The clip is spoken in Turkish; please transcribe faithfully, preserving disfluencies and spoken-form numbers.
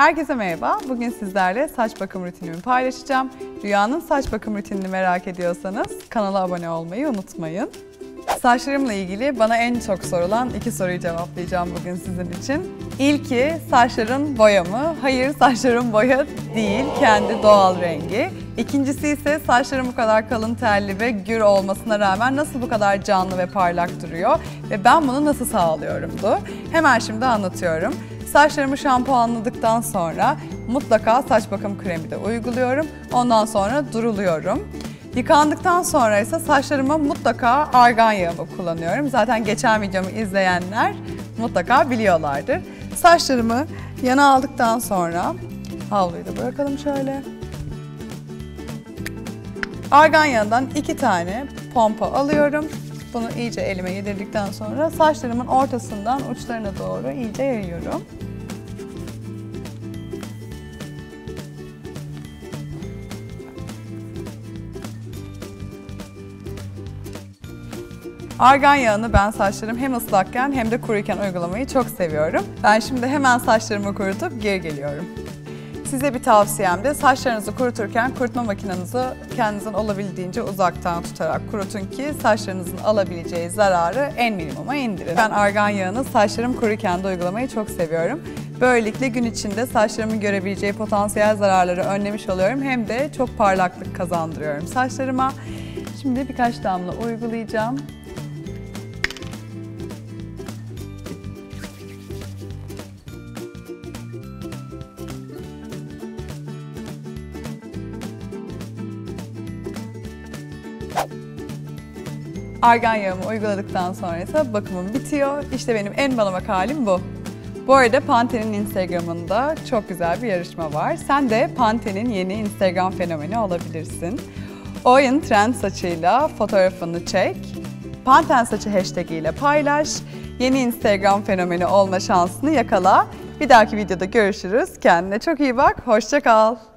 Herkese merhaba. Bugün sizlerle saç bakım rutinimi paylaşacağım. Rüya'nın saç bakım rutinini merak ediyorsanız kanala abone olmayı unutmayın. Saçlarımla ilgili bana en çok sorulan iki soruyu cevaplayacağım bugün sizin için. İlki saçların boya mı? Hayır, saçların boya değil, kendi doğal rengi. İkincisi ise saçların bu kadar kalın telli ve gür olmasına rağmen nasıl bu kadar canlı ve parlak duruyor ve ben bunu nasıl sağlıyorumdu? Hemen şimdi anlatıyorum. Saçlarımı şampuanladıktan sonra mutlaka saç bakım kremi de uyguluyorum. Ondan sonra duruluyorum. Yıkandıktan sonra ise saçlarıma mutlaka argan yağı kullanıyorum. Zaten geçen videomu izleyenler mutlaka biliyorlardır. Saçlarımı yana aldıktan sonra havluyu da bırakalım şöyle. Argan yağından iki tane pompa alıyorum. Bunu iyice elime yedirdikten sonra saçlarımın ortasından uçlarına doğru iyice yayıyorum. Argan yağını ben saçlarım hem ıslakken hem de kuruyken uygulamayı çok seviyorum. Ben şimdi hemen saçlarımı kurutup geri geliyorum. Size bir tavsiyem de saçlarınızı kuruturken kurutma makinenizi kendinizin olabildiğince uzaktan tutarak kurutun ki saçlarınızın alabileceği zararı en minimuma indirin. Ben argan yağını saçlarım kuruyken de uygulamayı çok seviyorum. Böylelikle gün içinde saçlarımın görebileceği potansiyel zararları önlemiş oluyorum. Hem de çok parlaklık kazandırıyorum saçlarıma. Şimdi birkaç damla uygulayacağım. Argan yağımı uyguladıktan sonra ise bakımım bitiyor. İşte benim en balamak halim bu. Bu arada Pantene'in Instagram'ında çok güzel bir yarışma var. Sen de Pantene'in yeni Instagram fenomeni olabilirsin. Oyun trend saçıyla fotoğrafını çek. Pantene saçı hashtag ile paylaş. Yeni Instagram fenomeni olma şansını yakala. Bir dahaki videoda görüşürüz. Kendine çok iyi bak. Hoşça kal.